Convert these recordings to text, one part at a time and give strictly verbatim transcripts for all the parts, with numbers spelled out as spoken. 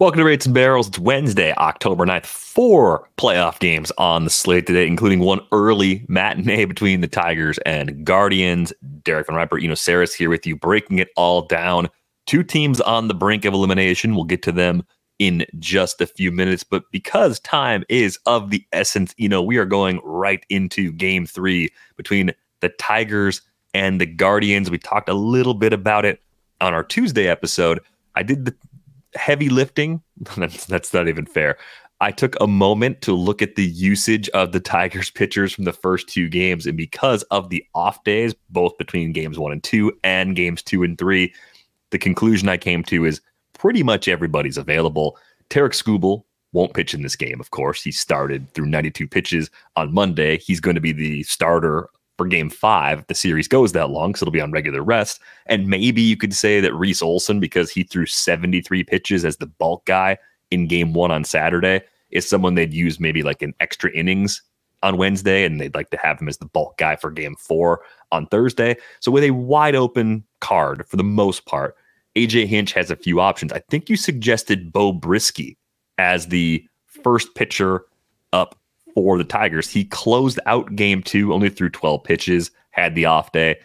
Welcome to Rates and Barrels. It's Wednesday, October ninth. Four playoff games on the slate today, including one early matinee between the Tigers and Guardians. Derek Van Riper, Eno Sarris here with you, breaking it all down. Two teams on the brink of elimination. We'll get to them in just a few minutes. But because time is of the essence, you know, we are going right into game three between the Tigers and the Guardians. We talked a little bit about it on our Tuesday episode. I did the heavy lifting. That's, that's not even fair. I took a moment to look at the usage of the Tigers pitchers from the first two games. And because of the off days, both between games one and two and games two and three, the conclusion I came to is pretty much everybody's available. Tarek Skubal won't pitch in this game, of course. He started through ninety-two pitches on Monday. He's going to be the starter for game five. The series goes that long, so it'll be on regular rest. And maybe you could say that Reese Olson, because he threw seventy-three pitches as the bulk guy in game one on Saturday, is someone they'd use maybe like in extra innings on Wednesday, and they'd like to have him as the bulk guy for game four on Thursday. So with a wide open card for the most part, A J. Hinch has a few options. I think you suggested Beau Brieske as the first pitcher up for the Tigers. He closed out game two, only threw twelve pitches, had the off day.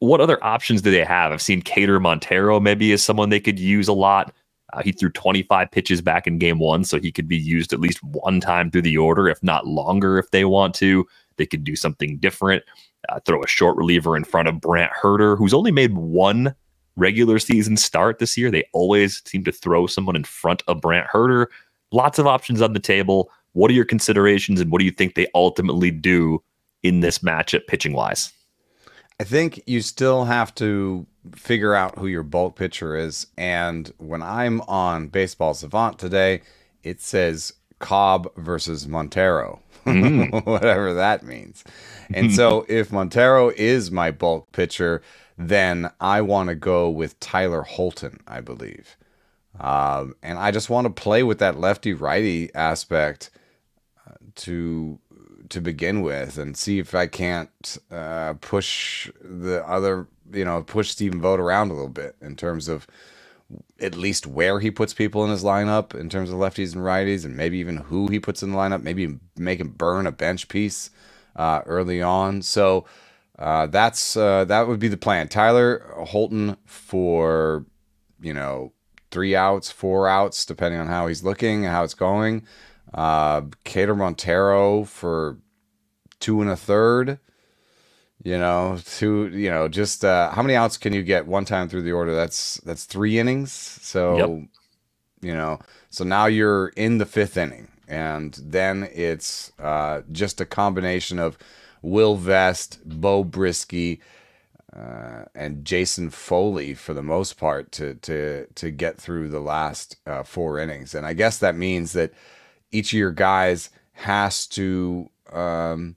What other options do they have? I've seen Cater Montero maybe as someone they could use a lot. Uh, he threw twenty-five pitches back in game one, so he could be used at least one time through the order, if not longer if they want to. They could do something different. Uh, throw a short reliever in front of Brant Hurter, who's only made one regular season start this year. They always seem to throw someone in front of Brant Hurter. Lots of options on the table. What are your considerations, and what do you think they ultimately do in this matchup pitching-wise? I think you still have to figure out who your bulk pitcher is, and when I'm on Baseball Savant today, it says Cobb versus Montero, mm. whatever that means. And so if Montero is my bulk pitcher, then I want to go with Tyler Holton, I believe. Um, and I just want to play with that lefty-righty aspect uh, to to begin with, and see if I can't uh, push the other, you know, push Steven Vogt around a little bit in terms of at least where he puts people in his lineup in terms of lefties and righties, and maybe even who he puts in the lineup. Maybe make him burn a bench piece uh, early on. So uh, that's uh, that would be the plan. Tyler Holton for, you know, three outs, four outs, depending on how he's looking and how it's going. Uh, Cater Montero for two and a third, you know, two, you know, just, uh, how many outs can you get one time through the order? That's, that's three innings. So, yep. you know, so now you're in the fifth inning, and then it's, uh, just a combination of Will Vest, Beau Brieske, Uh, and Jason Foley for the most part to to to get through the last uh, four innings. And I guess that means that each of your guys has to um,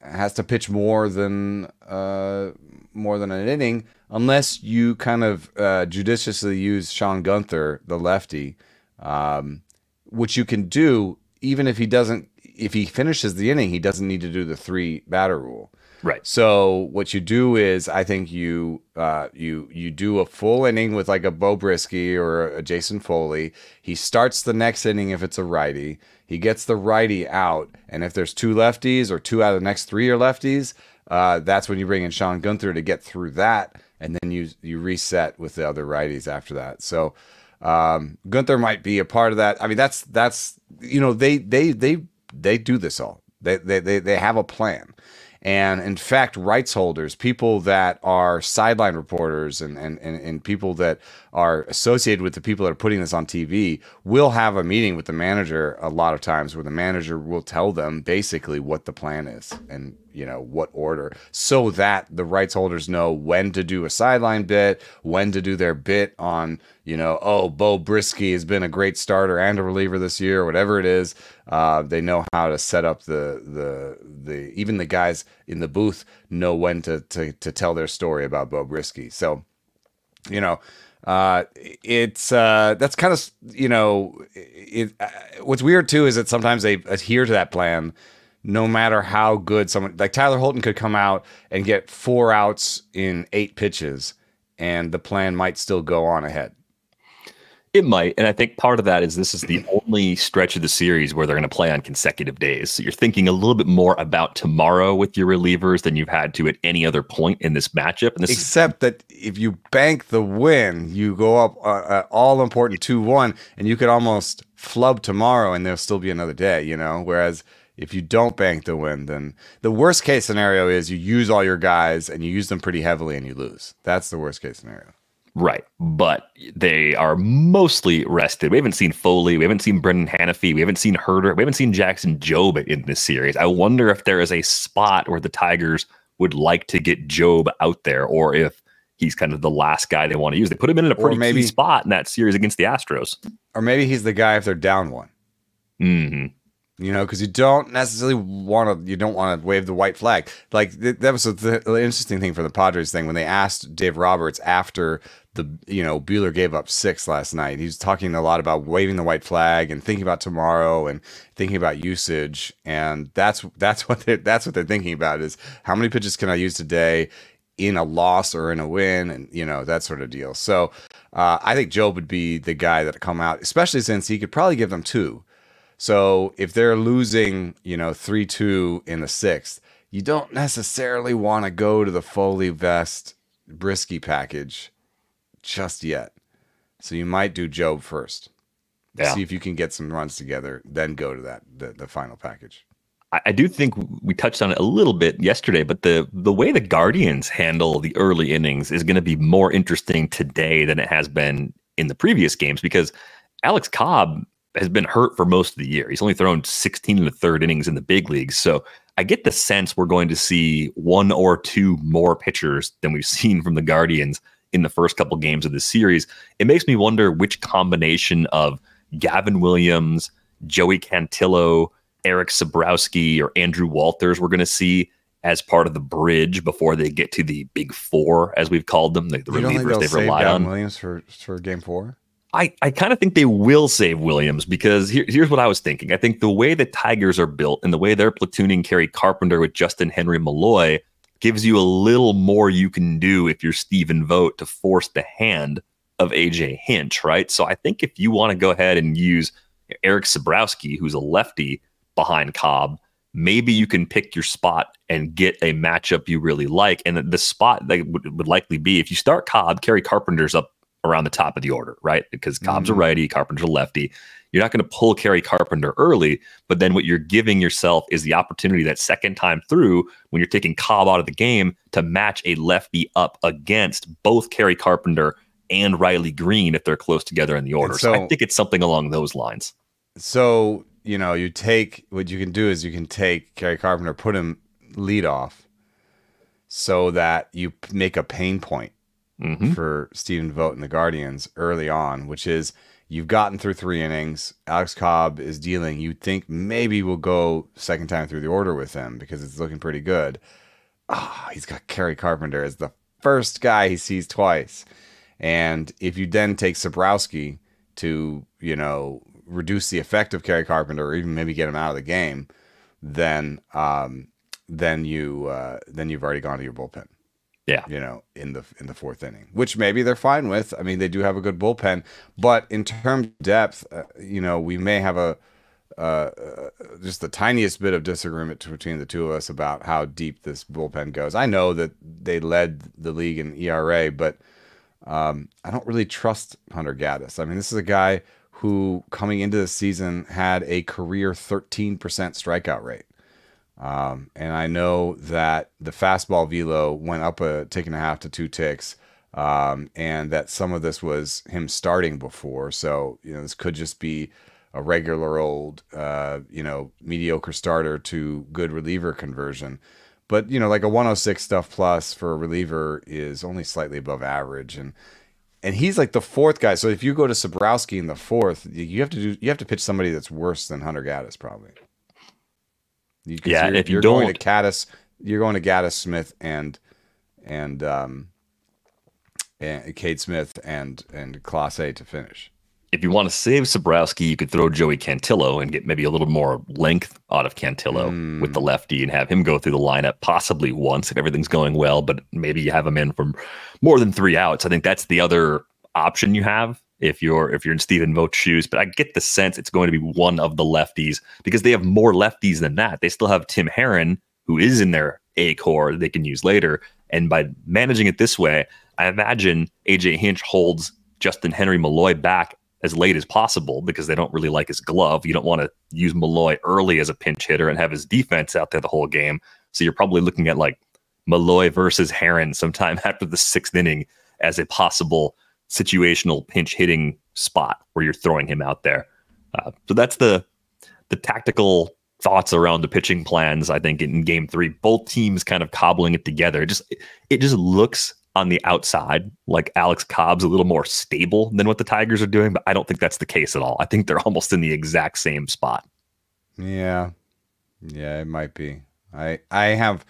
has to pitch more than uh, more than an inning, unless you kind of uh, judiciously use Sean Guenther, the lefty, um, which you can do even if he doesn't. If he finishes the inning, he doesn't need to do the three batter rule. Right. So what you do is, I think you uh, you you do a full inning with like a Beau Brieske or a Jason Foley. He starts the next inning if it's a righty. He gets the righty out, and if there's two lefties or two out of the next three are lefties, uh, that's when you bring in Sean Guenther to get through that, and then you you reset with the other righties after that. So um, Guenther might be a part of that. I mean, that's that's you know they they they they do this all. They they they they have a plan. And in fact, rights holders, people that are sideline reporters and, and, and, and people that are associated with the people that are putting this on T V will have a meeting with the manager a lot of times, where the manager will tell them basically what the plan is and, you know, what order, so that the rights holders know when to do a sideline bit, when to do their bit on, you know, oh, Beau Brieske has been a great starter and a reliever this year, whatever it is. Uh, they know how to set up the the the even the guys in the booth know when to to, to tell their story about Beau Brieske. So, you know, uh, it's uh, that's kind of, you know, it, uh, what's weird too is that sometimes they adhere to that plan, no matter how good someone like Tyler Holton could come out and get four outs in eight pitches, and the plan might still go on ahead. It might. And I think part of that is this is the only stretch of the series where they're going to play on consecutive days. So you're thinking a little bit more about tomorrow with your relievers than you've had to at any other point in this matchup. And this Except that if you bank the win, you go up uh, all important two one, and you could almost flub tomorrow and there'll still be another day, you know, whereas if you don't bank the win, then the worst case scenario is you use all your guys and you use them pretty heavily and you lose. That's the worst case scenario. Right, but they are mostly rested. We haven't seen Foley. We haven't seen Brendan Hanafy. We haven't seen Hurter. We haven't seen Jackson Jobe in this series. I wonder if there is a spot where the Tigers would like to get Jobe out there, or if he's kind of the last guy they want to use. They put him in a pretty maybe, key spot in that series against the Astros. Or maybe he's the guy if they're down one. Mm-hmm. You know, because you don't necessarily want to, you don't want to wave the white flag. Like th that was the interesting thing for the Padres thing when they asked Dave Roberts after the, you know, Buehler gave up six last night. He was talking a lot about waving the white flag and thinking about tomorrow and thinking about usage. And that's that's what they're, that's what they're thinking about is how many pitches can I use today in a loss or in a win, and you know, that sort of deal. So uh, I think Jobe would be the guy that would come out, especially since he could probably give them two. So if they're losing, you know, three two in the sixth, you don't necessarily want to go to the Foley Vest Brieske package just yet. So you might do Jobe first. Yeah. See if you can get some runs together, then go to that the, the final package. I do think we touched on it a little bit yesterday, but the the way the Guardians handle the early innings is going to be more interesting today than it has been in the previous games, because Alex Cobb has been hurt for most of the year. He's only thrown sixteen and a third innings in the big leagues. So I get the sense we're going to see one or two more pitchers than we've seen from the Guardians in the first couple games of this series. It makes me wonder which combination of Gavin Williams, Joey Cantillo, Erik Sabrowski, or Andrew Walters we're going to see as part of the bridge before they get to the big four, as we've called them, the, the relievers they've relied on. Gavin Williams for, for game four? I, I kind of think they will save Williams, because here, here's what I was thinking. I think the way the Tigers are built and the way they're platooning Kerry Carpenter with Justin Henry Malloy gives you a little more you can do if you're Steven Vogt to force the hand of A J. Hinch, right? So I think if you want to go ahead and use Erik Sabrowski, who's a lefty, behind Cobb, maybe you can pick your spot and get a matchup you really like. And the spot that would, would likely be, if you start Cobb, Kerry Carpenter's up around the top of the order, right? Because Cobb's mm-hmm. a righty, Carpenter's a lefty. You're not going to pull Kerry Carpenter early, but then what you're giving yourself is the opportunity that second time through, when you're taking Cobb out of the game, to match a lefty up against both Kerry Carpenter and Riley Green if they're close together in the order. So, so I think it's something along those lines. So, you know, you take, what you can do is you can take Kerry Carpenter, put him lead off so that you make a pain point. Mm-hmm. For Steven Vogt and the Guardians early on, which is you've gotten through three innings. Alex Cobb is dealing. You'd think maybe we'll go second time through the order with him because it's looking pretty good. Ah, oh, he's got Kerry Carpenter as the first guy he sees twice. And if you then take Sabrowski to, you know, reduce the effect of Kerry Carpenter or even maybe get him out of the game, then um, then you uh, then you've already gone to your bullpen. Yeah, you know, in the in the fourth inning, which maybe they're fine with. I mean, they do have a good bullpen, but in terms of depth, uh, you know, we may have a uh, uh, just the tiniest bit of disagreement between the two of us about how deep this bullpen goes. I know that they led the league in E R A, but um, I don't really trust Hunter Gaddis. I mean, this is a guy who coming into the season had a career thirteen percent strikeout rate. Um, and I know that the fastball velo went up a tick and a half to two ticks, um, and that some of this was him starting before. So, you know, this could just be a regular old, uh, you know, mediocre starter to good reliever conversion. But, you know, like a one oh six stuff plus for a reliever is only slightly above average. And, and he's like the fourth guy. So if you go to Sabrowski in the fourth, you have to do, you have to pitch somebody that's worse than Hunter Gaddis probably. Yeah, and if you you're don't, going to Gaddis, you're going to Gaddis, Smith, and and um, and Cade Smith and and Clase to finish. If you want to save Sabrowski, you could throw Joey Cantillo and get maybe a little more length out of Cantillo mm. with the lefty and have him go through the lineup possibly once if everything's going well. But maybe you have him in from more than three outs. I think that's the other option you have if you're if you're in Steven Vogt's shoes. But I get the sense it's going to be one of the lefties because they have more lefties than that. They still have Tim Heron, who is in their A core they can use later. And by managing it this way, I imagine A J. Hinch holds Justin Henry Malloy back as late as possible because they don't really like his glove. You don't want to use Malloy early as a pinch hitter and have his defense out there the whole game. So you're probably looking at like Malloy versus Heron sometime after the sixth inning as a possible situational pinch hitting spot where you're throwing him out there. Uh, so that's the the tactical thoughts around the pitching plans. I think in game three, both teams kind of cobbling it together. It just it just looks on the outside like Alex Cobb's a little more stable than what the Tigers are doing, but I don't think that's the case at all. I think they're almost in the exact same spot. Yeah. Yeah, it might be. I I have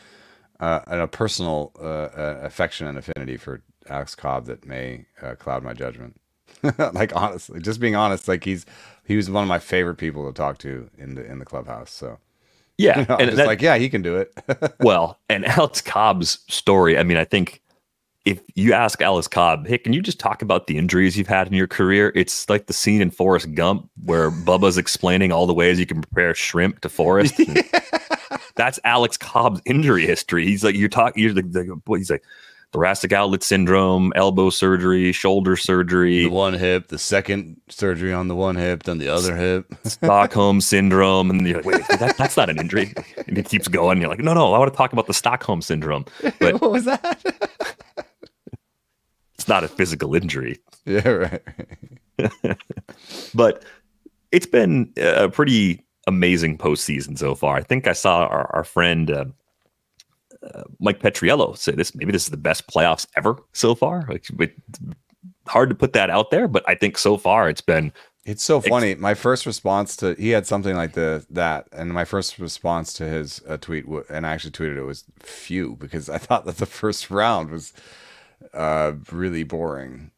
uh, a personal uh, affection and affinity for Alex Cobb that may uh, cloud my judgment. Like honestly, just being honest, like he's he was one of my favorite people to talk to in the in the clubhouse. So yeah, you know, and I'm just that, like yeah, he can do it. Well, and Alex Cobb's story. I mean, I think if you ask Alex Cobb, hey, can you just talk about the injuries you've had in your career? It's like the scene in Forrest Gump where Bubba's explaining all the ways you can prepare shrimp to Forrest. Yeah. That's Alex Cobb's injury history. He's like, you're talking, you're like, he's like thoracic outlet syndrome, elbow surgery, shoulder surgery. The one hip, the second surgery on the one hip, then the other hip. Stockholm syndrome. And you're like, wait, that, that's not an injury. And it keeps going. You're like, no, no, I want to talk about the Stockholm syndrome. But what was that? It's not a physical injury. Yeah, right. But it's been a pretty amazing postseason so far. I think I saw our, our friend uh, uh, Mike Petriello say this. Maybe this is the best playoffs ever so far. Like, it, hard to put that out there, but I think so far it's been. It's so funny. My first response to he had something like the that, and my first response to his uh, tweet, and I actually tweeted it was phew, because I thought that the first round was uh, really boring.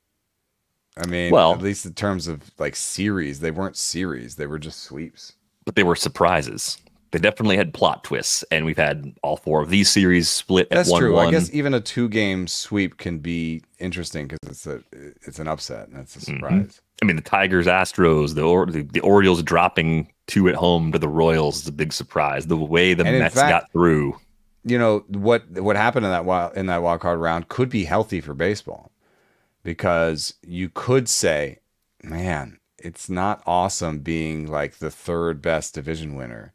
I mean, well, at least in terms of like series, they weren't series; they were just sweeps. But they were surprises. They definitely had plot twists, and we've had all four of these series split at one one. That's true. I guess even a two-game sweep can be interesting because it's a it's an upset, and it's a surprise. Mm-hmm. I mean, the Tigers, Astros, the, or the the Orioles dropping two at home to the Royals is a big surprise. The way the and Mets fact, got through, you know what what happened in that wild in that wild card round could be healthy for baseball because you could say, man, it's not awesome being like the third best division winner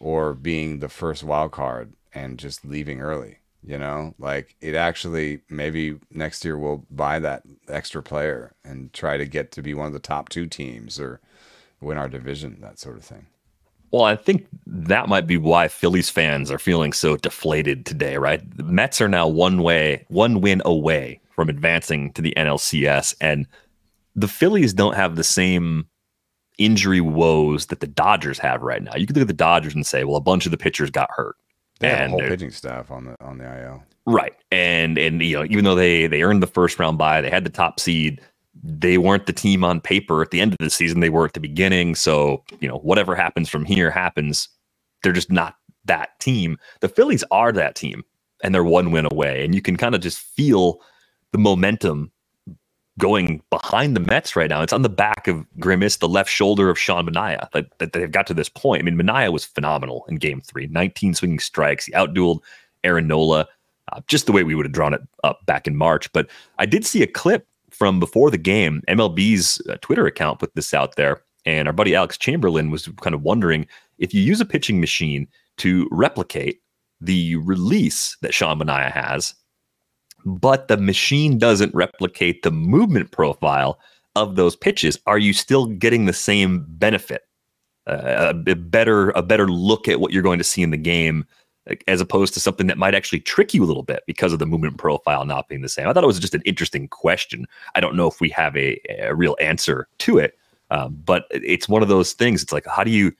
or being the first wild card and just leaving early, you know, like it actually maybe next year we'll buy that extra player and try to get to be one of the top two teams or win our division, that sort of thing. Well, I think that might be why Phillies fans are feeling so deflated today, right? The Mets are now one way, one win away from advancing to the N L C S, and the Phillies don't have the same injury woes that the Dodgers have right now. You could look at the Dodgers and say, well, a bunch of the pitchers got hurt. They have and a whole pitching staff on the on the I L. Right. And and you know, even though they they earned the first round bye, they had the top seed, they weren't the team on paper at the end of the season. They were at the beginning. So, you know, whatever happens from here happens. They're just not that team. The Phillies are that team, and they're one win away. And you can kind of just feel the momentum going behind the Mets right now. It's on the back of Grimace, the left shoulder of Sean Manaea, that, that they've got to this point. I mean, Manaea was phenomenal in game three, nineteen swinging strikes. He outdueled Aaron Nola, uh, just the way we would have drawn it up back in March. But I did see a clip from before the game, M L B's uh, Twitter account put this out there. And our buddy Alex Chamberlain was kind of wondering if you use a pitching machine to replicate the release that Sean Manaea has, but the machine doesn't replicate the movement profile of those pitches, are you still getting the same benefit, uh, a, a better a better look at what you're going to see in the game, as opposed to something that might actually trick you a little bit because of the movement profile not being the same? I thought it was just an interesting question. I don't know if we have a, a real answer to it, um, but it's one of those things. It's like, how do you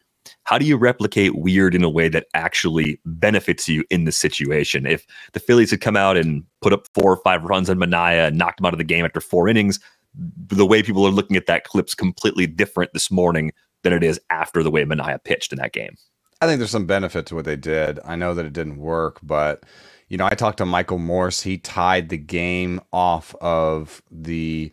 How do you replicate weird in a way that actually benefits you in the situation? If the Phillies had come out and put up four or five runs on Manaea and knocked him out of the game after four innings, the way people are looking at that clip's completely different this morning than it is after the way Manaea pitched in that game. I think there's some benefit to what they did. I know that it didn't work, but you know, I talked to Michael Morse. He tied the game off of the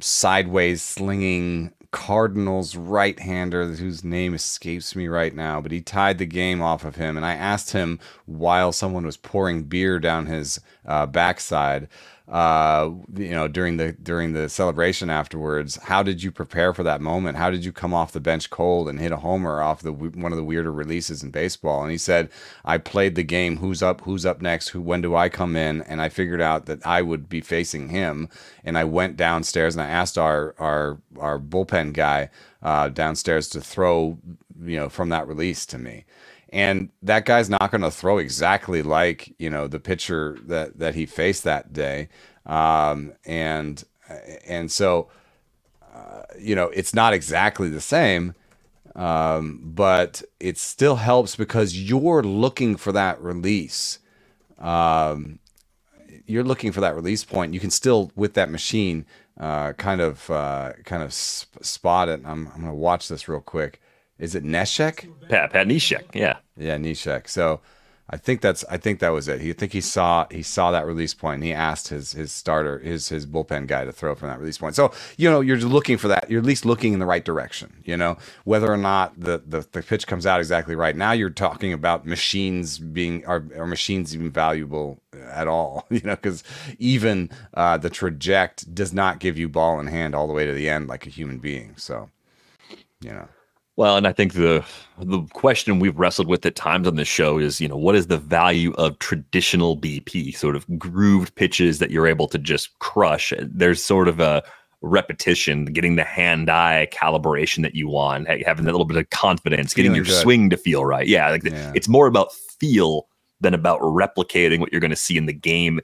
sideways slinging Cardinals right-hander whose name escapes me right now, but he tied the game off of him. And I asked him while someone was pouring beer down his uh, backside, uh, you know, during the during the celebration afterwards, how did you prepare for that moment? How did you come off the bench cold and hit a homer off the one of the weirder releases in baseball? And he said, I played the game. Who's up? Who's up next? Who? When do I come in? And I figured out that I would be facing him. And I went downstairs and I asked our our our bullpen guy uh, downstairs to throw, you know, from that release to me. And that guy's not going to throw exactly like, you know, the pitcher that, that he faced that day. Um, and, and so, uh, you know, it's not exactly the same, um, but it still helps because you're looking for that release. Um, you're looking for that release point. You can still, with that machine, uh, kind of, uh, kind of sp spot it. I'm, I'm going to watch this real quick. Is it Neshek? Pat, Pat Neshek, yeah, yeah, Neshek. So, I think that's, I think that was it. He I think he saw he saw that release point. And he asked his his starter, his his bullpen guy to throw from that release point. So, you know, you're looking for that. You're at least looking in the right direction. You know, whether or not the the, the pitch comes out exactly right. Now you're talking about machines being are, are machines even valuable at all? You know, because even uh, the traject does not give you ball in hand all the way to the end like a human being. So, you know. Well, and I think the the question we've wrestled with at times on this show is, you know, what is the value of traditional B P, sort of grooved pitches that you're able to just crush? There's sort of a repetition, getting the hand-eye calibration that you want, having that little bit of confidence, getting your good swing to feel right. Yeah, like yeah. The, it's more about feel than about replicating what you're going to see in the game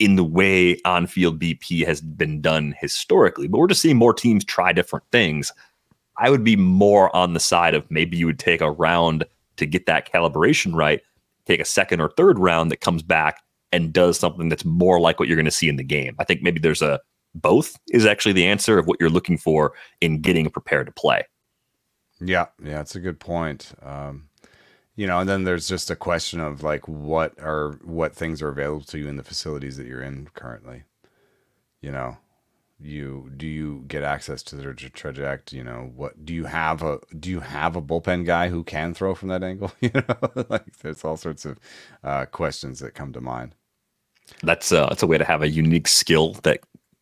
in the way on-field B P has been done historically. But we're just seeing more teams try different things. I would be more on the side of maybe you would take a round to get that calibration right, take a second or third round that comes back and does something that's more like what you're going to see in the game. I think maybe there's a both is actually the answer of what you're looking for in getting prepared to play. Yeah, yeah, it's a good point. Um, you know, and then there's just a question of like what are what things are available to you in the facilities that you're in currently, you know. You do you get access to their traject? You know, what do you have a do you have a bullpen guy who can throw from that angle? You know, like there's all sorts of uh, questions that come to mind. That's uh, that's a way to have a unique skill that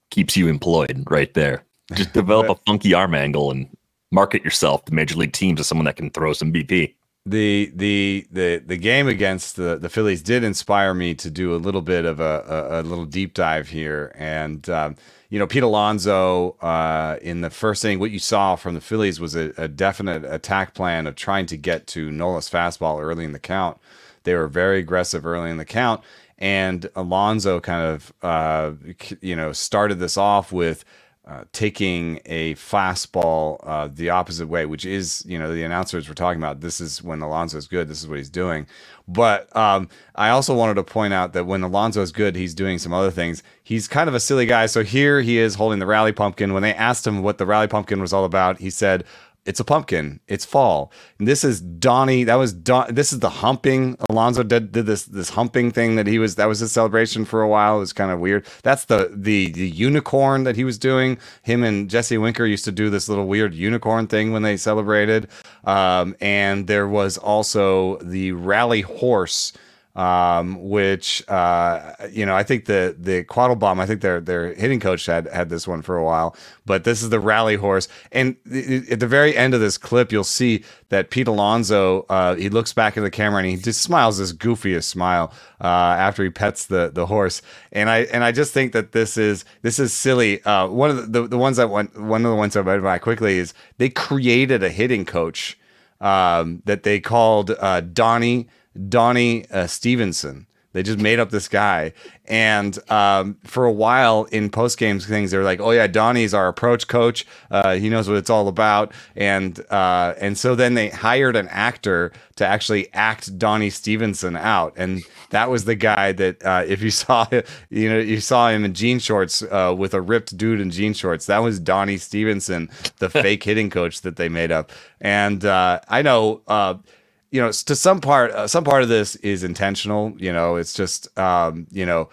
keeps you employed, right there. Just develop but, a funky arm angle and market yourself to major league teams as someone that can throw some B P. The the the the game against the the Phillies did inspire me to do a little bit of a a, a little deep dive here, and um, you know, Pete Alonso uh, in the first inning, what you saw from the Phillies was a, a definite attack plan of trying to get to Nola's fastball early in the count. They were very aggressive early in the count, and Alonso kind of uh, you know started this off with. Uh, taking a fastball uh, the opposite way, which is, you know, the announcers were talking about, this is when Alonso is good, this is what he's doing. But um, I also wanted to point out that when Alonso is good, he's doing some other things. He's kind of a silly guy. So here he is holding the rally pumpkin. When they asked him what the rally pumpkin was all about, he said, it's a pumpkin. It's fall. And this is Donnie. That was Don. This is the humping. Alonso did, did this this humping thing that he was. That was his celebration for a while. It was kind of weird. That's the the the unicorn that he was doing. Him and Jesse Winker used to do this little weird unicorn thing when they celebrated. Um, and there was also the rally horse. Um, which, uh, you know, I think the, the Quattlebaum, I think their, their hitting coach had, had this one for a while, but this is the rally horse. And th at the very end of this clip, you'll see that Pete Alonso, uh, he looks back at the camera and he just smiles this goofiest smile, uh, after he pets the, the horse. And I, and I just think that this is, this is silly. Uh, one of the, the, the ones that went, one of the ones I read by quickly is they created a hitting coach, um, that they called, uh, Donnie, Donnie uh, Stevenson. They just made up this guy. And um, for a while in post games things, they were like, oh yeah, Donnie's our approach coach. Uh, he knows what it's all about. And uh, and so then they hired an actor to actually act Donnie Stevenson out. And that was the guy that uh, if you saw, you know, you saw him in jean shorts uh, with a ripped dude in jean shorts, that was Donnie Stevenson, the fake hitting coach that they made up. And uh, I know, uh, you know, to some part, uh, some part of this is intentional. You know, it's just, um, you know,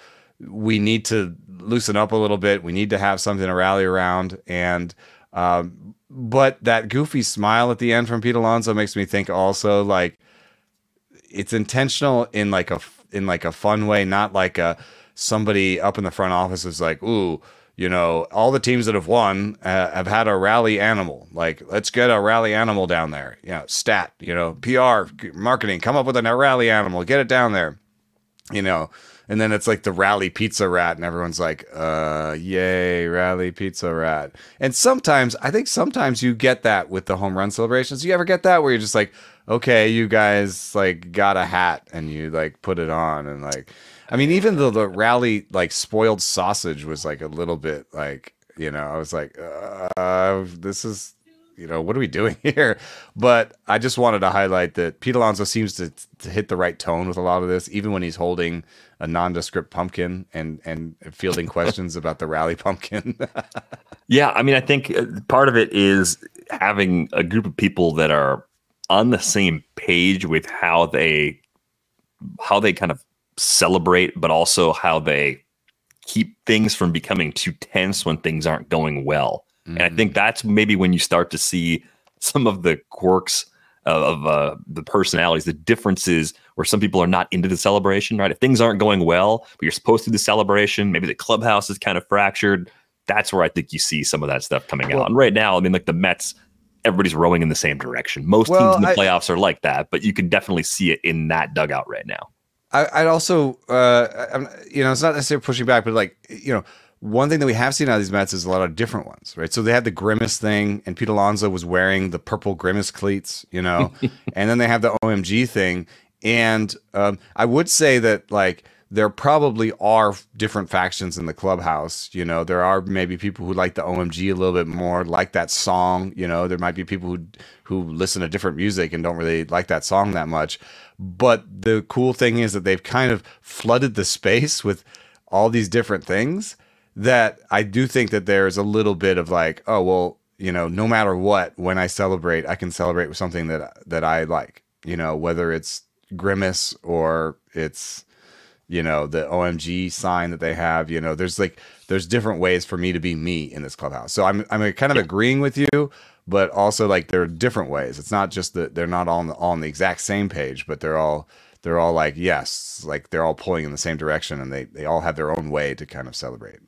we need to loosen up a little bit. We need to have something to rally around. And, um, but that goofy smile at the end from Pete Alonso makes me think also, like, it's intentional in like a, in like a fun way, not like a, somebody up in the front office is like, ooh, you know, all the teams that have won uh, have had a rally animal. Like, let's get a rally animal down there. You know, stat, you know, P R, marketing, come up with a rally animal, get it down there, you know. And then it's like the rally pizza rat, and everyone's like, uh, yay, rally pizza rat. And sometimes, I think sometimes you get that with the home run celebrations. You ever get that where you're just like, okay, you guys like got a hat and you like put it on, and like, I mean, even though the rally like spoiled sausage was like a little bit like, you know, I was like, uh, this is, you know, what are we doing here? But I just wanted to highlight that Pete Alonso seems to, to hit the right tone with a lot of this, even when he's holding a nondescript pumpkin and, and fielding questions about the rally pumpkin. Yeah. I mean, I think part of it is having a group of people that are on the same page with how they, how they kind of celebrate, but also how they keep things from becoming too tense when things aren't going well. And I think that's maybe when you start to see some of the quirks of, of uh, the personalities, the differences where some people are not into the celebration, right? If things aren't going well, but you're supposed to do the celebration, maybe the clubhouse is kind of fractured. That's where I think you see some of that stuff coming well, out. And right now, I mean, like the Mets, everybody's rowing in the same direction. Most well, teams in the playoffs I, are like that, but you can definitely see it in that dugout right now. I, I'd also, uh, I'm, you know, it's not necessarily pushing back, but like, you know, one thing that we have seen out of these Mets is a lot of different ones, right? So they had the Grimace thing, and Pete Alonso was wearing the purple Grimace cleats, you know, and then they have the O M G thing. And um, I would say that, like, there probably are different factions in the clubhouse. You know, there are maybe people who like the O M G a little bit more, like that song. You know, there might be people who who listen to different music and don't really like that song that much. But the cool thing is that they've kind of flooded the space with all these different things, that I do think that there's a little bit of like, oh, well, you know, no matter what, when I celebrate, I can celebrate with something that, that I like, you know, whether it's Grimace or it's, you know, the O M G sign that they have, you know, there's like, there's different ways for me to be me in this clubhouse. So I'm, I'm kind of agreeing with you, but also like there are different ways. It's not just that they're not all on the, all on the exact same page, but they're all, they're all like, yes, like they're all pulling in the same direction, and they, they all have their own way to kind of celebrate.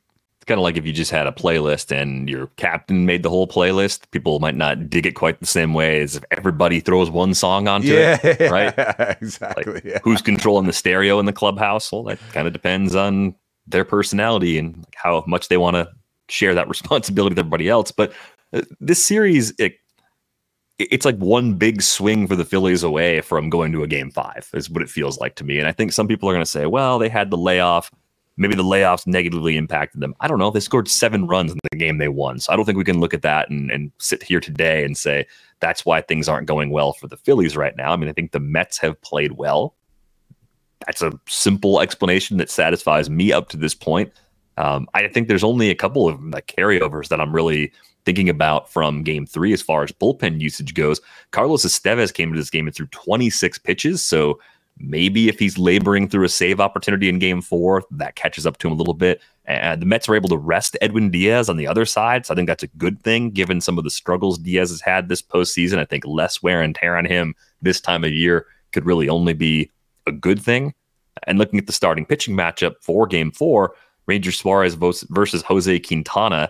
Kind of like if you just had a playlist and your captain made the whole playlist, people might not dig it quite the same way as if everybody throws one song onto yeah, it, right? Yeah, exactly. Like, yeah. Who's controlling the stereo in the clubhouse? Well, that kind of depends on their personality and how much they want to share that responsibility with everybody else. But uh, this series, it, it's like one big swing for the Phillies away from going to a game five is what it feels like to me. And I think some people are going to say, well, they had the layoff. Maybe the layoffs negatively impacted them. I don't know. They scored seven runs in the game they won. So I don't think we can look at that and, and sit here today and say that's why things aren't going well for the Phillies right now. I mean, I think the Mets have played well. That's a simple explanation that satisfies me up to this point. Um, I think there's only a couple of like, carryovers that I'm really thinking about from game three as far as bullpen usage goes. Carlos Estevez came into this game and threw twenty-six pitches. So maybe if he's laboring through a save opportunity in game four, that catches up to him a little bit. And the Mets are able to rest Edwin Diaz on the other side. So I think that's a good thing, given some of the struggles Diaz has had this postseason. I think less wear and tear on him this time of year could really only be a good thing. And looking at the starting pitching matchup for game four, Ranger Suarez versus José Quintana.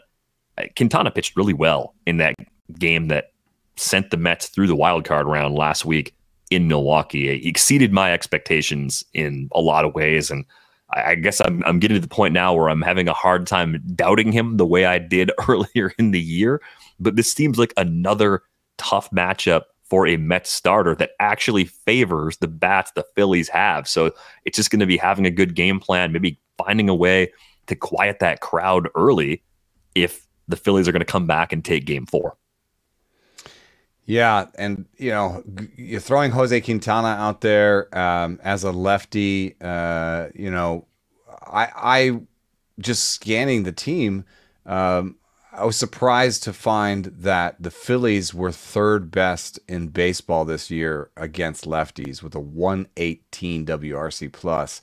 Quintana pitched really well in that game that sent the Mets through the wild card round last week in Milwaukee. It exceeded my expectations in a lot of ways. And I guess I'm, I'm getting to the point now where I'm having a hard time doubting him the way I did earlier in the year. But this seems like another tough matchup for a Mets starter that actually favors the bats the Phillies have. So it's just going to be having a good game plan, maybe finding a way to quiet that crowd early if the Phillies are going to come back and take game four. Yeah, and you know, you're throwing José Quintana out there um, as a lefty. Uh, you know, I, I just scanning the team, um, I was surprised to find that the Phillies were third best in baseball this year against lefties with a one eighteen W R C plus,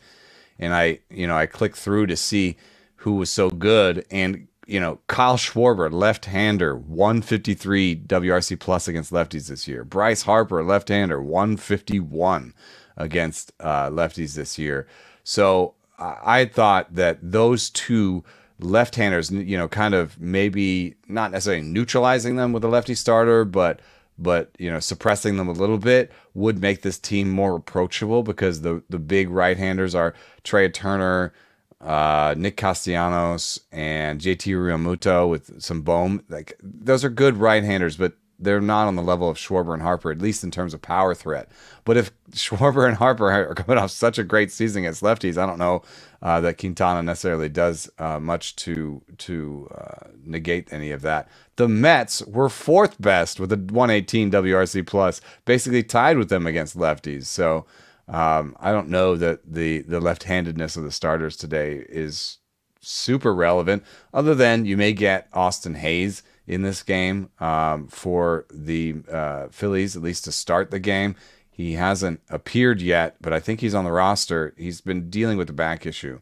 and I, you know, I clicked through to see who was so good. And, you know, Kyle Schwarber, left-hander, one fifty-three W R C plus against lefties this year. Bryce Harper, left-hander, one fifty-one against uh, lefties this year. So I thought that those two left-handers, you know, kind of maybe not necessarily neutralizing them with a lefty starter, but but you know, suppressing them a little bit would make this team more approachable, because the the big right-handers are Trea Turner, uh, Nick Castellanos, and J T Realmuto with some Bohm. Like, those are good right-handers, but they're not on the level of Schwarber and Harper, at least in terms of power threat. But if Schwarber and Harper are coming off such a great season against lefties, I don't know uh, that Quintana necessarily does uh, much to to uh, negate any of that. The Mets were fourth best with a one eighteen W R C plus, basically tied with them against lefties. So um, I don't know that the the left-handedness of the starters today is super relevant, other than you may get Austin Hayes in this game um, for the uh, Phillies, at least to start the game. He hasn't appeared yet, but I think he's on the roster. He's been dealing with the back issue.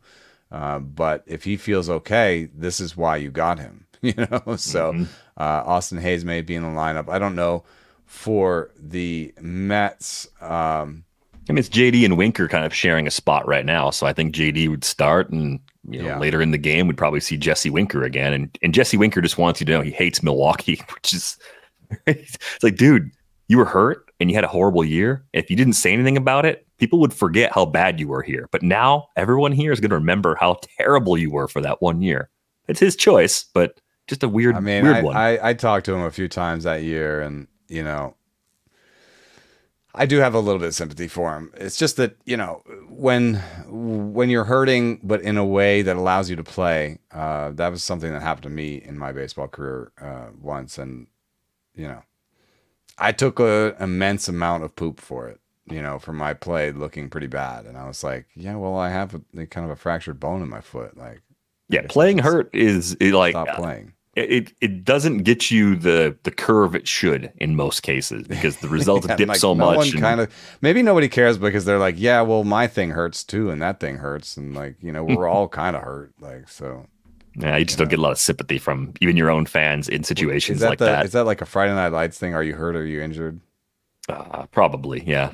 Uh, but if he feels okay, this is why you got him. You know, so mm-hmm. uh, Austin Hayes may be in the lineup. I don't know for the Mets. Um, I mean, it's J D and Winker kind of sharing a spot right now. So I think J D would start, and you know, yeah. later in the game, we'd probably see Jesse Winker again. And and Jesse Winker just wants you to know he hates Milwaukee, which is it's like, dude, you were hurt and you had a horrible year. If you didn't say anything about it, people would forget how bad you were here. But now everyone here is going to remember how terrible you were for that one year. It's his choice, but just a weird, I mean, weird I, one. I, I talked to him a few times that year, and, you know, I do have a little bit of sympathy for him. It's just that, you know, when when you're hurting, but in a way that allows you to play, uh, that was something that happened to me in my baseball career uh, once. And, you know, I took an immense amount of poop for it, you know, for my play looking pretty bad. And I was like, yeah, well, I have a, kind of a fractured bone in my foot. Like, yeah, playing hurt is it, like stop playing. It it doesn't get you the the curve it should in most cases, because the results yeah, dip like so no much. One and, kind of, maybe nobody cares because they're like, yeah, well, my thing hurts too, and that thing hurts, and like, you know, we're all kind of hurt, like, so. Yeah, you just you don't know. Get a lot of sympathy from even your own fans in situations is that like the, that. Is that like a Friday Night Lights thing? Are you hurt? Or are you injured? Uh, probably, yeah.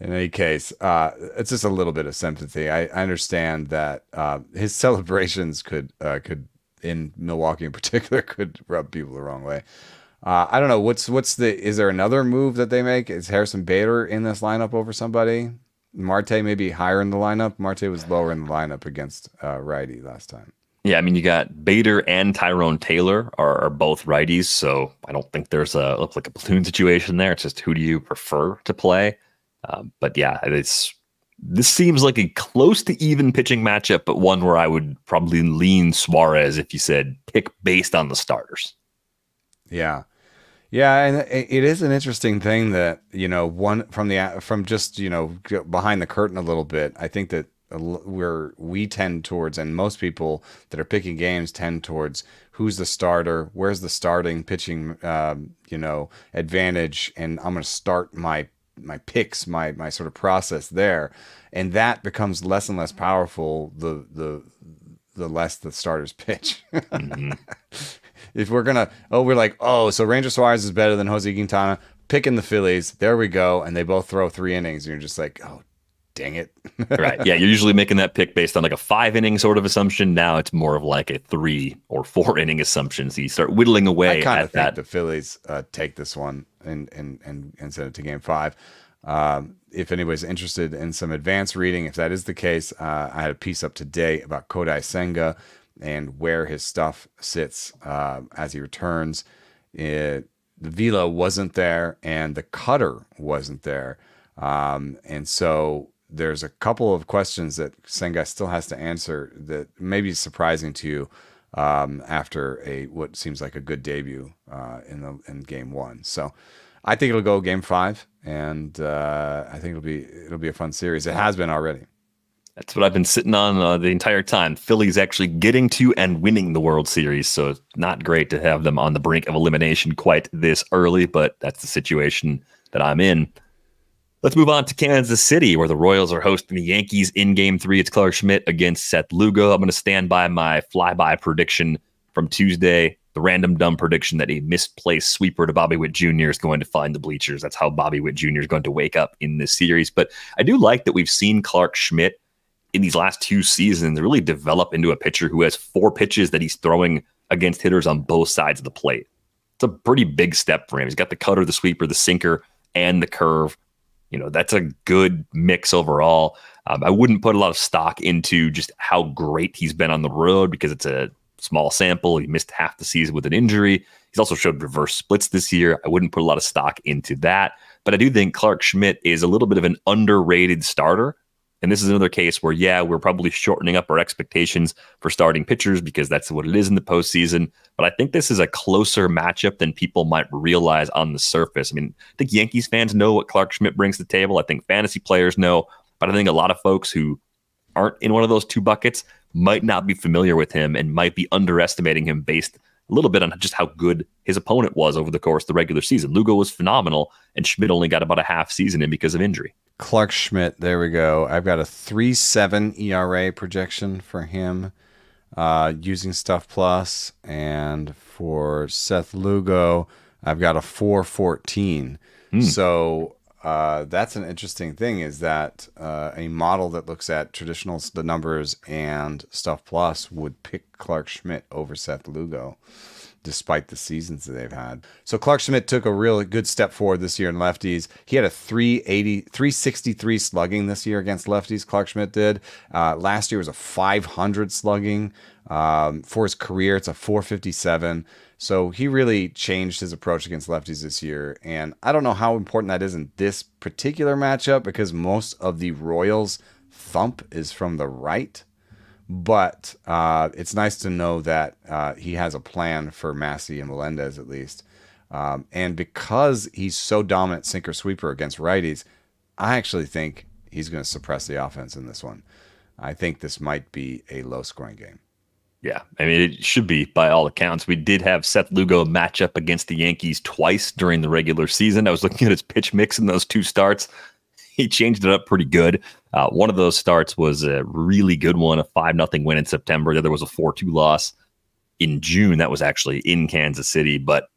In any case, uh, it's just a little bit of sympathy. I, I understand that uh, his celebrations could, uh, could in Milwaukee in particular, could rub people the wrong way. Uh, I don't know. What's what's the? Is there another move that they make? Is Harrison Bader in this lineup over somebody? Marte maybe higher in the lineup. Marte was lower in the lineup against uh, righty last time. Yeah, I mean, you got Bader and Tyrone Taylor are, are both righties, so I don't think there's a looks like a platoon situation there. It's just who do you prefer to play? Um, but yeah, it's this seems like a close to even pitching matchup, but one where I would probably lean Suarez if you said pick based on the starters. Yeah, yeah, and it is an interesting thing that, you know, one from the from just, you know, behind the curtain a little bit. I think that where we tend towards, and most people that are picking games tend towards, who's the starter, where's the starting pitching, um, you know, advantage, and I'm going to start my. my picks, my, my sort of process there. And that becomes less and less powerful, the, the, the less the starters pitch. Mm-hmm. If we're going to, oh, we're like, oh, so Ranger Suarez is better than José Quintana, picking the Phillies. There we go. And they both throw three innings. And you're just like, oh, dang it. Right. Yeah. You're usually making that pick based on like a five inning sort of assumption. Now it's more of like a three or four inning assumption. So you start whittling away. I kind of think that. The Phillies uh, take this one and, and, and, and send it to game five. Um, if anybody's interested in some advanced reading, if that is the case, uh, I had a piece up today about Kodai Senga and where his stuff sits uh, as he returns. It, the velo wasn't there and the cutter wasn't there. Um, and so, there's a couple of questions that Senga still has to answer that may be surprising to you um, after a what seems like a good debut uh, in the in game one. So I think it'll go game five, and uh, I think it'll be it'll be a fun series. It has been already. That's what I've been sitting on uh, the entire time. Phillies actually getting to and winning the World Series, so it's not great to have them on the brink of elimination quite this early, but that's the situation that I'm in. Let's move on to Kansas City, where the Royals are hosting the Yankees in Game three. It's Clarke Schmidt against Seth Lugo. I'm going to stand by my fly-by prediction from Tuesday, the random dumb prediction that a misplaced sweeper to Bobby Witt Junior is going to find the bleachers. That's how Bobby Witt Junior is going to wake up in this series. But I do like that we've seen Clarke Schmidt in these last two seasons really develop into a pitcher who has four pitches that he's throwing against hitters on both sides of the plate. It's a pretty big step for him. He's got the cutter, the sweeper, the sinker, and the curve. You know, that's a good mix overall. Um, I wouldn't put a lot of stock into just how great he's been on the road because it's a small sample. He missed half the season with an injury. He's also showed reverse splits this year. I wouldn't put a lot of stock into that. But I do think Clarke Schmidt is a little bit of an underrated starter. And this is another case where, yeah, we're probably shortening up our expectations for starting pitchers because that's what it is in the postseason. But I think this is a closer matchup than people might realize on the surface. I mean, I think Yankees fans know what Clarke Schmidt brings to the table. I think fantasy players know. But I think a lot of folks who aren't in one of those two buckets might not be familiar with him and might be underestimating him based a little bit on just how good his opponent was over the course of the regular season. Lugo was phenomenal, and Schmidt only got about a half season in because of injury. Clarke Schmidt, there we go. I've got a three seven E R A projection for him uh, using Stuff Plus, and for Seth Lugo, I've got a four fourteen. Mm. So uh, that's an interesting thing, is that uh, a model that looks at traditional the numbers and Stuff Plus would pick Clarke Schmidt over Seth Lugo, despite the seasons that they've had. So Clarke Schmidt took a really good step forward this year in lefties. He had a three eighty, three sixty-three slugging this year against lefties, Clarke Schmidt did. Uh, last year was a five hundred slugging. Um, for his career, it's a four fifty-seven. So he really changed his approach against lefties this year. And I don't know how important that is in this particular matchup because most of the Royals' thump is from the right. But uh, it's nice to know that uh, he has a plan for Massey and Melendez, at least. Um, and because he's so dominant sinker sweeper against righties, I actually think he's going to suppress the offense in this one. I think this might be a low-scoring game. Yeah, I mean, it should be by all accounts. We did have Seth Lugo match up against the Yankees twice during the regular season. I was looking at his pitch mix in those two starts. He changed it up pretty good. Uh, one of those starts was a really good one, a five nothing win in September. The other was a four two loss in June. That was actually in Kansas City, but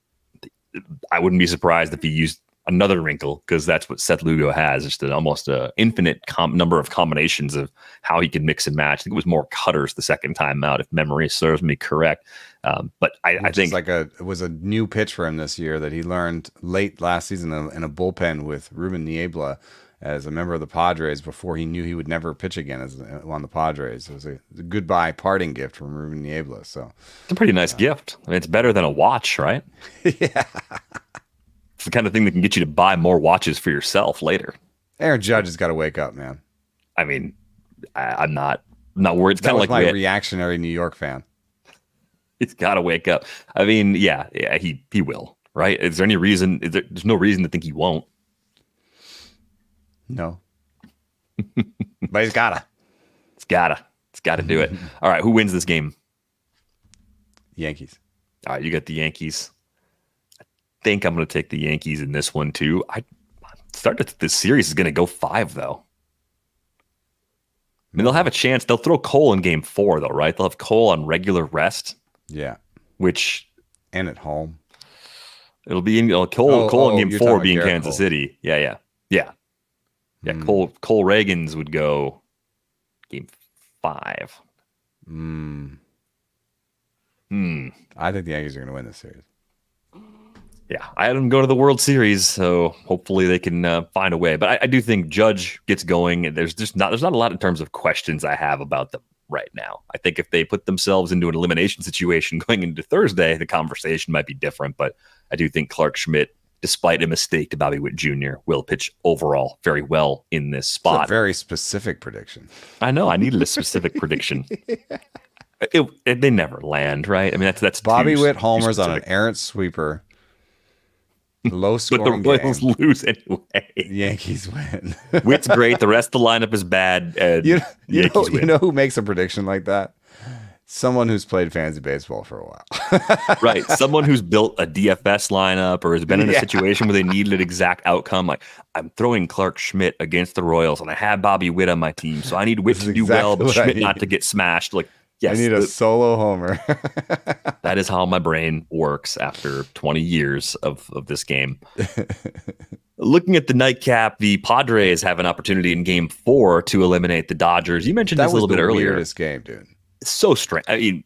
I wouldn't be surprised if he used another wrinkle because that's what Seth Lugo has, just an almost uh, infinite com number of combinations of how he can mix and match. I think it was more cutters the second time out, if memory serves me correct. Um, but I, I think like a, it was a new pitch for him this year that he learned late last season in a, in a bullpen with Ruben Niebla as a member of the Padres before he knew he would never pitch again as on the Padres. It was a goodbye parting gift from Ruben Niebla. So it's a pretty nice uh, gift. I mean, it's better than a watch, right? Yeah. It's the kind of thing that can get you to buy more watches for yourself later. Aaron Judge has got to wake up, man. I mean, I, I'm not, I'm not worried. It's kind of like my reactionary New York fan. He's got to wake up. I mean, yeah, yeah, he, he will, right? Is there any reason? Is there, there's no reason to think he won't. No, but he's gotta, it's gotta, it's gotta do it. All right. Who wins this game? Yankees. All right. You got the Yankees. I think I'm going to take the Yankees in this one too. I start to think this series is going to go five though. I mean, they'll have a chance. They'll throw Cole in game four though, right? They'll have Cole on regular rest. Yeah. Which. And at home. It'll be in uh, Cole, oh, Cole oh, in game four being Kansas Cole. City. Yeah. Yeah. Yeah. Yeah, Cole Cole Reagans would go game five. Hmm. Hmm. I think the Yankees are going to win this series. Yeah, I didn't go to the World Series, so hopefully they can uh, find a way. But I, I do think Judge gets going, and there's just not there's not a lot in terms of questions I have about them right now. I think if they put themselves into an elimination situation going into Thursday, the conversation might be different. But I do think Clarke Schmidt, despite a mistake to Bobby Witt Junior, will pitch overall very well in this spot. It's a very specific prediction. I know. I needed a specific prediction. Yeah. It, it, they never land, right? I mean, that's that's Bobby Witt homers on an errant sweeper. Low scoring. But the Royals game. Lose anyway. The Yankees win. Witt's great. The rest of the lineup is bad. And you know, you know, you know who makes a prediction like that? someone who's played fantasy baseball for a while. Right. Someone who's built a D F S lineup or has been in a yeah. situation where they needed an exact outcome. Like, I'm throwing Clarke Schmidt against the Royals, and I have Bobby Witt on my team, so I need Witt to do exactly well, but Schmidt not to get smashed. Like, yes, I need a the, solo homer. That is how my brain works after twenty years of, of this game. Looking at the nightcap, the Padres have an opportunity in game four to eliminate the Dodgers. You mentioned that this a little bit earlier. That was the weirdest game, dude. It's so strange. I mean,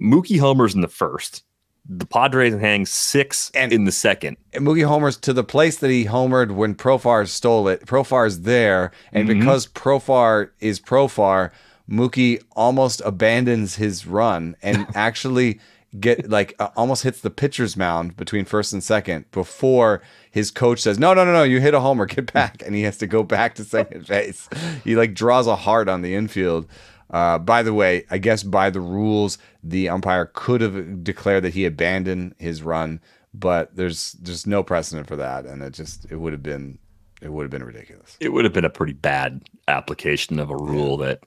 Mookie homers in the first. The Padres hang six and, in the second. And Mookie homers to the place that he homered when Profar stole it. Profar's there, and mm-hmm. because Profar is Profar, Mookie almost abandons his run and actually get like uh, almost hits the pitcher's mound between first and second before his coach says, no, no, no, no, you hit a homer, get back. And he has to go back to second base. He like draws a heart on the infield. Uh, by the way, I guess by the rules, the umpire could have declared that he abandoned his run, but there's there's no precedent for that, and it just it would have been it would have been ridiculous. It would have been a pretty bad application of a rule that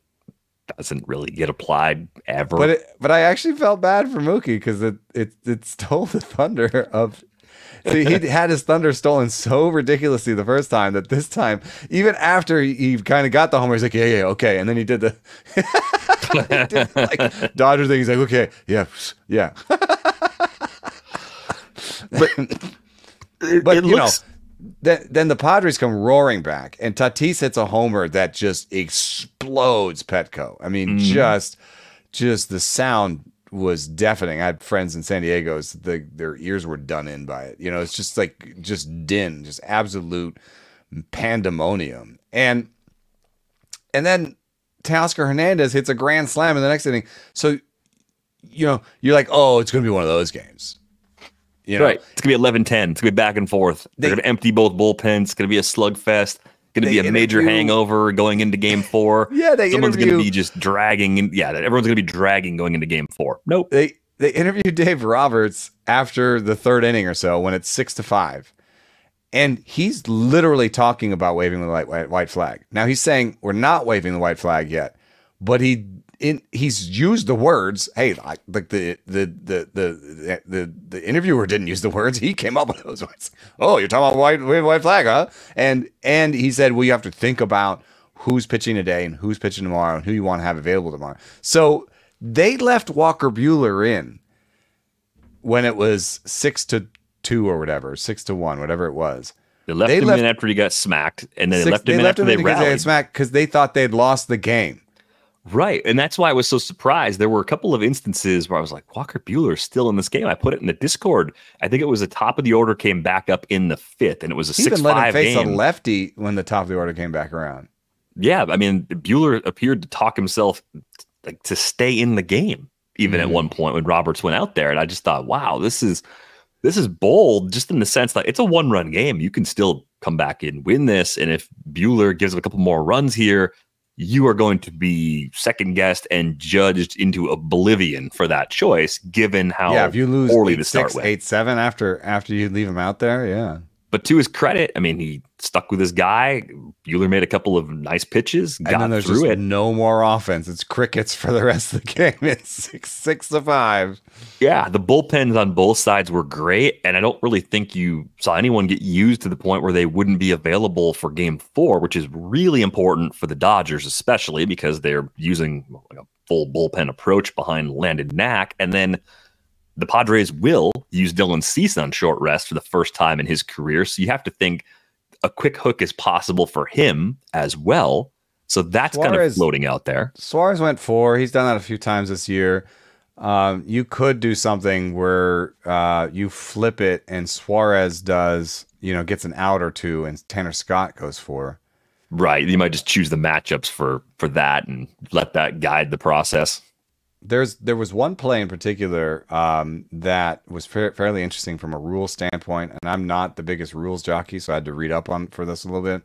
doesn't really get applied ever. But it, but I actually felt bad for Mookie because it it it stole the thunder of. See, he had his thunder stolen so ridiculously the first time that this time, even after he, he kind of got the homer, he's like, yeah, yeah, okay. And then he did the he did, like, Dodger thing. He's like, okay, yeah, yeah. But it, but it you looks... know, then, then the Padres come roaring back, and Tatis hits a homer that just explodes Petco. I mean, mm. just just the sound was deafening. I had friends in San Diego, so the, their ears were done in by it. You know, it's just like, just din, just absolute pandemonium. And and then Teoscar Hernandez hits a grand slam in the next inning. So, you know, you're like, oh, it's going to be one of those games. You know? Right. It's going to be eleven ten. It's going to be back and forth. They, They're going to empty both bullpens. It's going to be a slugfest. Going to be a major hangover going into game four. Yeah, they someone's going to be just dragging. In, yeah, everyone's going to be dragging going into game four. Nope. They they interviewed Dave Roberts after the third inning or so when it's six to five, and he's literally talking about waving the white, white, white flag. Now he's saying we're not waving the white flag yet, but he in he's used the words. Hey, like the the the the the the interviewer didn't use the words. He came up with those words. Oh, you're talking about white wave white flag, huh? And and he said, well, you have to think about who's pitching today and who's pitching tomorrow and who you want to have available tomorrow. So they left Walker Buehler in when it was six to two or whatever, six to one, whatever it was. They left they him left, in after he got smacked, and then six, they left him they in left after him they rallied. They got smacked because they thought they'd lost the game. Right, and that's why I was so surprised. There were a couple of instances where I was like, Walker Buehler's still in this game. I put it in the Discord. I think it was the top of the order came back up in the fifth, and it was a six five game. He even let him face game. a lefty when the top of the order came back around. Yeah, I mean, Buehler appeared to talk himself like to stay in the game, even mm-hmm. at one point when Roberts went out there, and I just thought, wow, this is this is bold, just in the sense that it's a one-run game. You can still come back and win this, and if Buehler gives up a couple more runs here, you are going to be second-guessed and judged into oblivion for that choice, given how yeah, if you lose poorly eight, to start six, with. eight seven after after you leave him out there, yeah. But to his credit, I mean, he stuck with his guy. Buehler made a couple of nice pitches, got and then there's through just it. No more offense. It's crickets for the rest of the game. It's six six to five. Yeah, the bullpens on both sides were great, and I don't really think you saw anyone get used to the point where they wouldn't be available for game four, which is really important for the Dodgers, especially because they're using a full bullpen approach behind Landon Knack, and then the Padres will use Dylan Cease on short rest for the first time in his career. So you have to think a quick hook is possible for him as well. So that's Suarez, kind of floating out there. Suarez went four. He's done that a few times this year. Um, you could do something where uh, you flip it and Suarez does, you know, gets an out or two and Tanner Scott goes four. Right. You might just choose the matchups for, for that and let that guide the process. There's there was one play in particular um, that was fa fairly interesting from a rule standpoint, and I'm not the biggest rules jockey, so I had to read up on for this a little bit.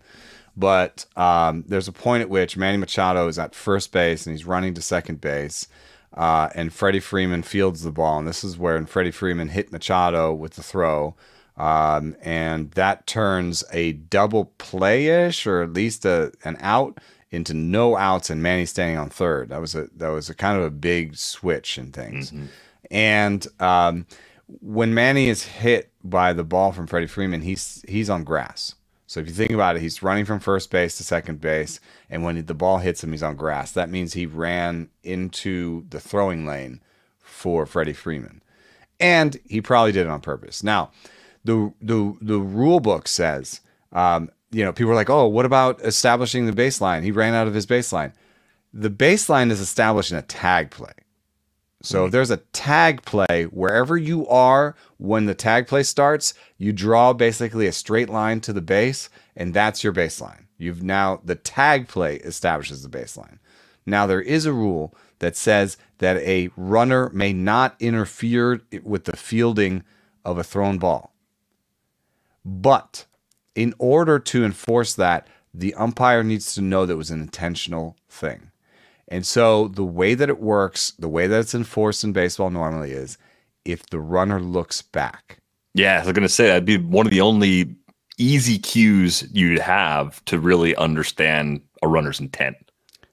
But um, there's a point at which Manny Machado is at first base and he's running to second base, uh, and Freddie Freeman fields the ball, and this is where Freddie Freeman hit Machado with the throw, um, and that turns a double play-ish or at least a an out into no outs and Manny standing on third. That was a that was a kind of a big switch in things. Mm-hmm. And um, when Manny is hit by the ball from Freddie Freeman, he's he's on grass. So if you think about it, he's running from first base to second base, and when the ball hits him, he's on grass. That means he ran into the throwing lane for Freddie Freeman, and he probably did it on purpose. Now, the the the rule book says, um, you know, people are like, oh, what about establishing the baseline? He ran out of his baseline. The baseline is established in a tag play. So if there's a tag play, wherever you are when the tag play starts, you draw basically a straight line to the base, and that's your baseline. You've now, the tag play establishes the baseline. Now, there is a rule that says that a runner may not interfere with the fielding of a thrown ball. But in order to enforce that, the umpire needs to know that it was an intentional thing. And so the way that it works, the way that it's enforced in baseball normally is if the runner looks back. Yeah, I was going to say that'd be one of the only easy cues you'd have to really understand a runner's intent.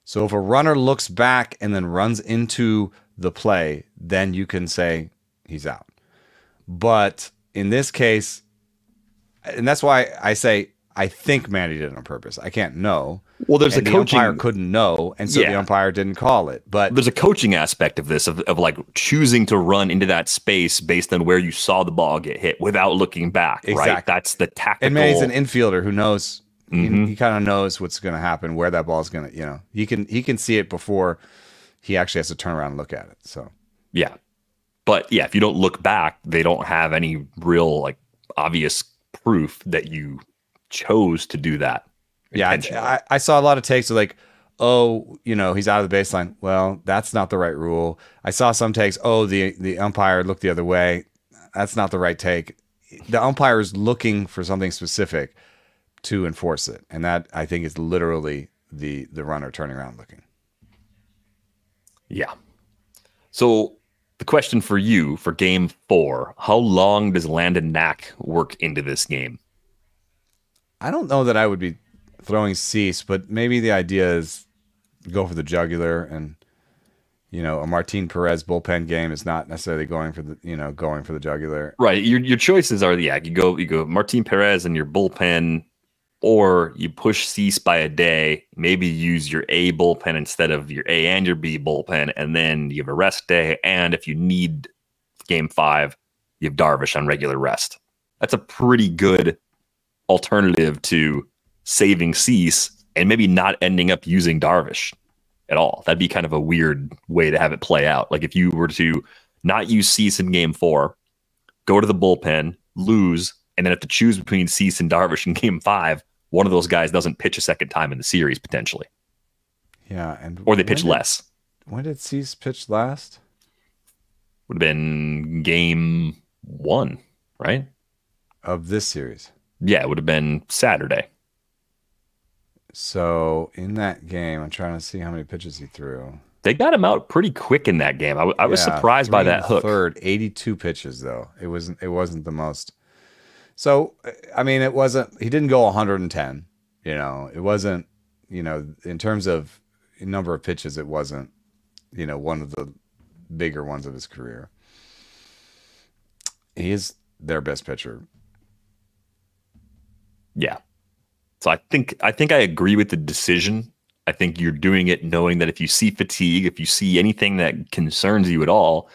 So if a runner looks back and then runs into the play, then you can say he's out. But in this case, and that's why I say I think Manny did it on purpose. I can't know. Well, there's and a the coaching. Umpire couldn't know, and so yeah. the umpire didn't call it. But there's a coaching aspect of this, of, of like choosing to run into that space based on where you saw the ball get hit without looking back. Exactly. Right? That's the tactical. And Manny's an infielder who knows. Mm-hmm. He, he kind of knows what's going to happen, where that ball is going to. You know, he can he can see it before he actually has to turn around and look at it. So yeah, but yeah, if you don't look back, they don't have any real like obvious proof that you chose to do that. Yeah, I, I saw a lot of takes of like, oh, you know, he's out of the baseline. Well, that's not the right rule. I saw some takes, oh, the the umpire looked the other way. That's not the right take. The umpire is looking for something specific to enforce it. And that, I think, is literally the the runner turning around looking. Yeah. So the question for you for game four, how long does Landon Knack work into this game? I don't know that I would be throwing cease, but maybe the idea is go for the jugular, and you know, a Martin Perez bullpen game is not necessarily going for the you know going for the jugular. Right. Your your choices are yeah you go you go Martin Perez and your bullpen, or you push cease by a day. Maybe use your A bullpen instead of your A and your B bullpen, and then you have a rest day. And if you need game five, you have Darvish on regular rest. That's a pretty good alternative to saving cease and maybe not ending up using Darvish at all. That'd be kind of a weird way to have it play out. Like if you were to not use cease in game four, go to the bullpen, lose, and then have to choose between cease and Darvish in game five, one of those guys doesn't pitch a second time in the series potentially. Yeah. And or they pitch did, less. When did cease pitch last? Would have been game one, right? Of this series. Yeah. It would have been Saturday. So in that game, I'm trying to see how many pitches he threw. They got him out pretty quick in that game. I, I was yeah, surprised by that hook. Third, eighty-two pitches though. It wasn't. It wasn't the most. So I mean, it wasn't. He didn't go one hundred ten. You know, it wasn't. You know, in terms of number of pitches, it wasn't. You know, one of the bigger ones of his career. He is their best pitcher. Yeah. So I think I think I agree with the decision. I think you're doing it knowing that if you see fatigue, if you see anything that concerns you at all,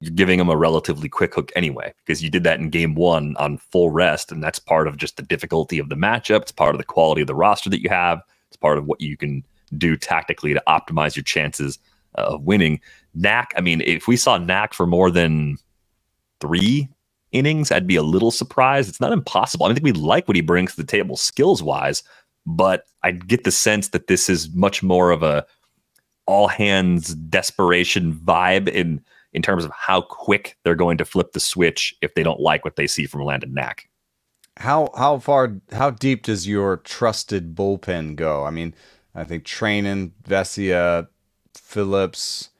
you're giving them a relatively quick hook anyway, because you did that in game one on full rest. And that's part of just the difficulty of the matchup. It's part of the quality of the roster that you have. It's part of what you can do tactically to optimize your chances of winning. Knack, I mean, if we saw Knack for more than three innings, I'd be a little surprised. It's not impossible. I mean, I think we like what he brings to the table skills wise, but I get the sense that this is much more of a all hands desperation vibe in in terms of how quick they're going to flip the switch if they don't like what they see from Landon Knack. How how far how deep does your trusted bullpen go? I mean, I think Trainin, Vesia, Phillips,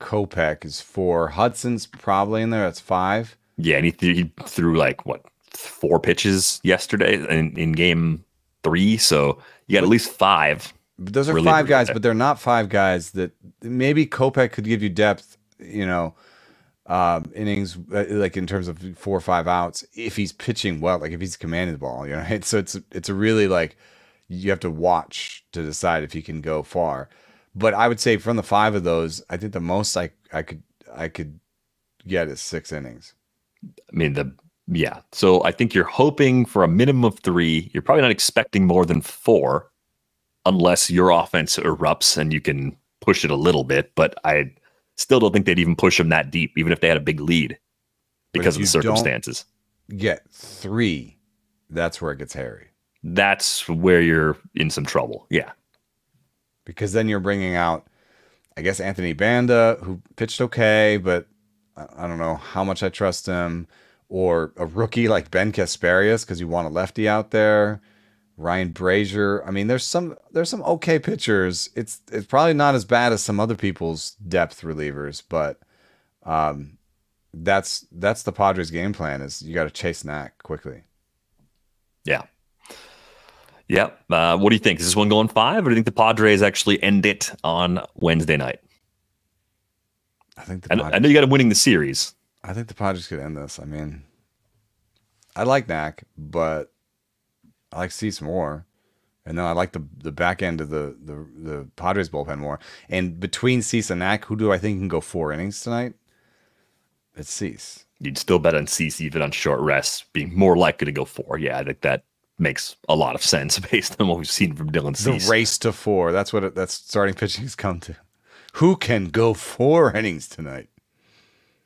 Kopech is four. Hudson's probably in there. That's five. Yeah, and he, th he threw like what four pitches yesterday in, in game three, so you got at least five. Those are really five guys, guy. but they're not five guys that maybe Kopech could give you depth, you know, uh, innings, like in terms of four or five outs, if he's pitching well, like if he's commanding the ball, you know, right? So it's, it's a really like, you have to watch to decide if he can go far. But I would say from the five of those, I think the most I, I could, I could get is six innings. I mean, the, yeah. So I think you're hoping for a minimum of three. You're probably not expecting more than four, unless your offense erupts and you can push it a little bit. But I still don't think they'd even push them that deep, even if they had a big lead, because of the circumstances. Get three. That's where it gets hairy. That's where you're in some trouble. Yeah. Because then you're bringing out, I guess, Anthony Banda, who pitched okay, but I don't know how much I trust him, or a rookie like Ben Kasparius, because you want a lefty out there. Ryan Brazier. I mean, there's some there's some okay pitchers. It's it's probably not as bad as some other people's depth relievers, but um, that's that's the Padres' game plan, is you got to chase Knack quickly. Yeah, yeah. Uh, what do you think? Is this one going five, or do you think the Padres actually end it on Wednesday night? I think the Padres, I know you got them winning the series. I think the Padres could end this. I mean, I like Knack, but I like to see some more, and then I like the the back end of the the the Padres bullpen more. And between Cease and Knack, who do I think can go four innings tonight? It's Cease. You'd still bet on Cease even on short rest, being more likely to go four. Yeah, I think that makes a lot of sense based on what we've seen from Dylan Cease. The race to four. That's what it, that's starting pitching has come to. Who can go four innings tonight?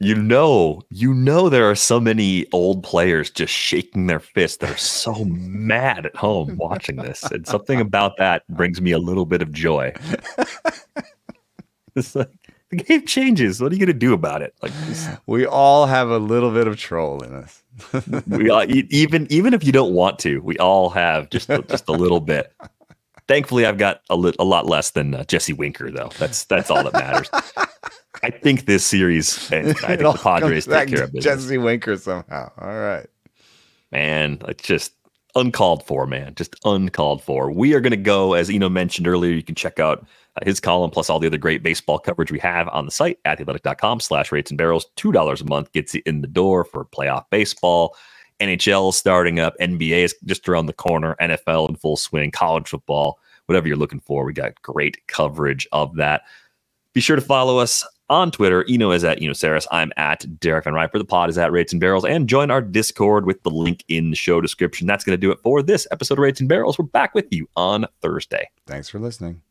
You know, you know, there are so many old players just shaking their fists that are so mad at home watching this. And something about that brings me a little bit of joy. It's like, the game changes. What are you going to do about it? Like, this, we all have a little bit of troll in us. we all, even, even if you don't want to, we all have just, just a little bit. Thankfully, I've got a, li a lot less than uh, Jesse Winker, though. That's that's all that matters. I think this series, and I think the Padres take care of it. Jesse Winker somehow. All right. Man, it's just uncalled for, man. Just uncalled for. We are going to go, as Eno mentioned earlier, you can check out uh, his column, plus all the other great baseball coverage we have on the site at theathletic.com slash rates and barrels. two dollars a month gets you in the door for playoff baseball. N H L starting up, N B A is just around the corner, N F L in full swing, college football, whatever you're looking for. We got great coverage of that. Be sure to follow us on Twitter. Eno is at Eno Sarris. I'm at Derek Van Riper. The pod is at Rates and Barrels. And join our Discord with the link in the show description. That's going to do it for this episode of Rates and Barrels. We're back with you on Thursday. Thanks for listening.